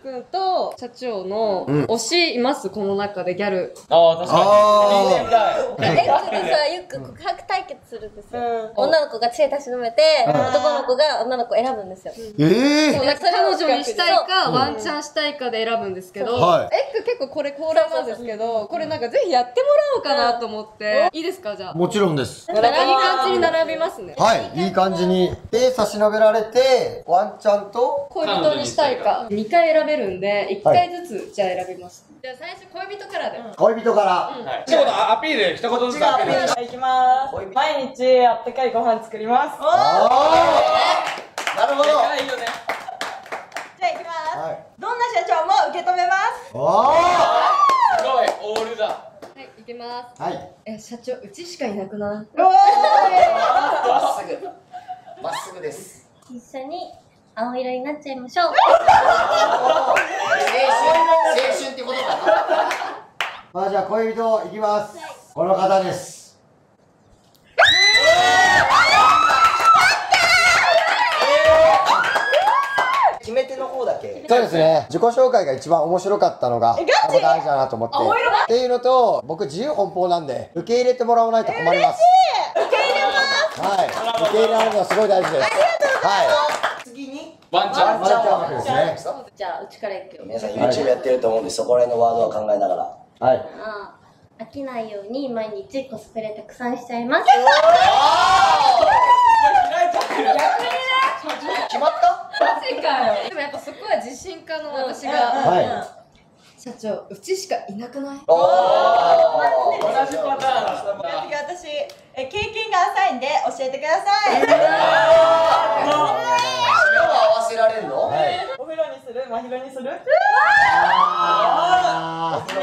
君と社長の推しいます、この中でギャル。ああ、確かに。よく告白対決するんですよ。女の子が知恵たしのめて、男の子が女の子選ぶんですよ。彼女にしたいか、ワンチャンしたいかで選ぶんですけど、エッグ結構これコーラなんですけど、これなんかぜひやってもらおうかなと思って。いいですか、じゃあ。もちろんです。いい感じに並びますね。はい、いい感じに。で、差し伸べられて、ワンチャンと恋人にしたいか。2回選べるんで、1回ずつ、じゃあ選びます。じゃあ最初、恋人からで。恋人から。ちょっとアピール、一言ずつアピール。いきます。毎日、あったかいご飯作ります。おー！なるほど。いいよね。じゃあいきます。どんな社長も受け止めます。おー！すごい、オールだ。いきます。はい。社長、うちしかいなくない？まっすぐです。一緒に青色になっちゃいましょう。青春ってことかな。まあじゃあ恋人いきます。この方です。決め手の方だけ。そうですね。自己紹介が一番面白かったのが大事だなと思って。っていうのと、僕自由奔放なんで受け入れてもらわないと困ります。受け入れます。はい。受け入れられるのはすごい大事です。ありがとうございます。次にワンチャンですね。じゃあうちからいくよ。皆さん YouTube やってると思うんで、そこら辺のワードを考えながら。はい。飽きないように毎日コスプレたくさんしちゃいます。決まった？マジかよ。でもやっぱそこは自信家の私が。はい。社長、うちしかいなくない？おお。同じパターン。次私、経験が浅いんで教えてください。合わせられるの？お風呂にする？真昼にする？ああ。すごい。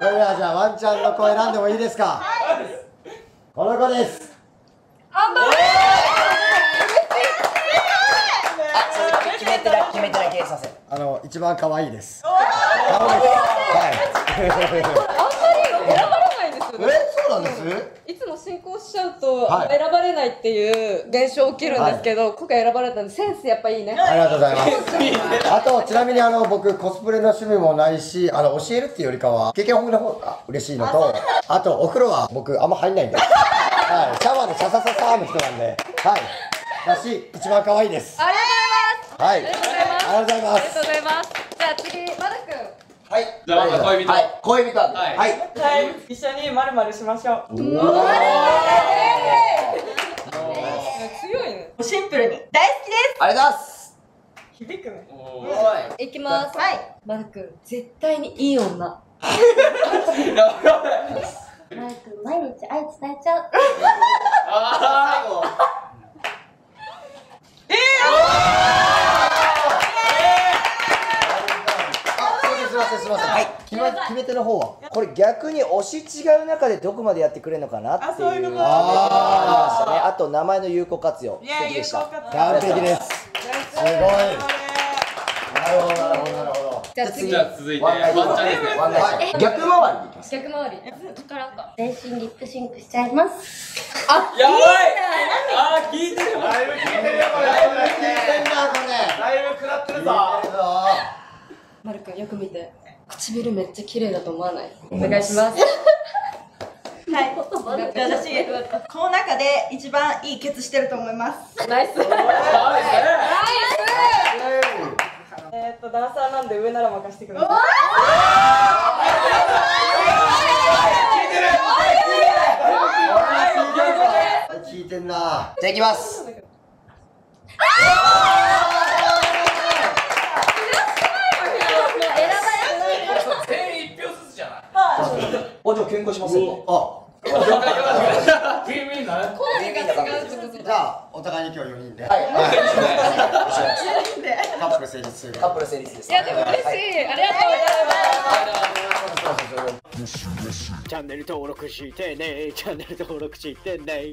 それではじゃあワンちゃんの子選んでもいいですか？はい。この子です。あんまり。決めてだけさせ。一番可愛いです。はい。これあんまり選ばれないんですよね。そうなんです。いつも進行しちゃうと選ばれないっていう現象起きるんですけど、今回選ばれたんでセンスやっぱいいね。ありがとうございます。あとちなみに僕コスプレの趣味もないし、教えるっていうよりかは経験豊富な方が嬉しいのと、あとお風呂は僕あんま入んないんで、はい。シャワーでシャサササーの人なんで、はい。だし一番可愛いです。はい、ありがとうございます。じゃあ次、まるくん。はい、じゃあ恋人。はい、一緒に○○しましょう。強いね。シンプルに大好きです。ありがとうございます。響くね。いきます。はい、まるくん、絶対にいい女。まるくん、毎日愛伝えちゃう。ああ、最後。決め手の方はこれ逆に推し違う中でどこまでやってくれるのかなっていうのがありましたね。あと名前の有効活用、素敵でした。完璧です。すごい。なるほど。じゃあ次、続いてワンちゃんですね。逆回りでいきます。逆回り全身リップシンクしちゃいます。あ、やばい。あ、聞いてる。だいぶ聞いてるよ。これだいぶ食らってるぞ。まるくん、よく見て。唇めっちゃ綺麗だと思わない？お願いします。はい。私、この中で一番いいケツしてると思います。ナイス。ダンサーなんで上なら任せてください。聞いてんな。じゃあいきます。あ、じゃあ喧嘩しますよ。あ、じゃあお互いに今日4人で。カップル成立する。カップル成立です。いやでも嬉しい。ありがとうございます。チャンネル登録してね。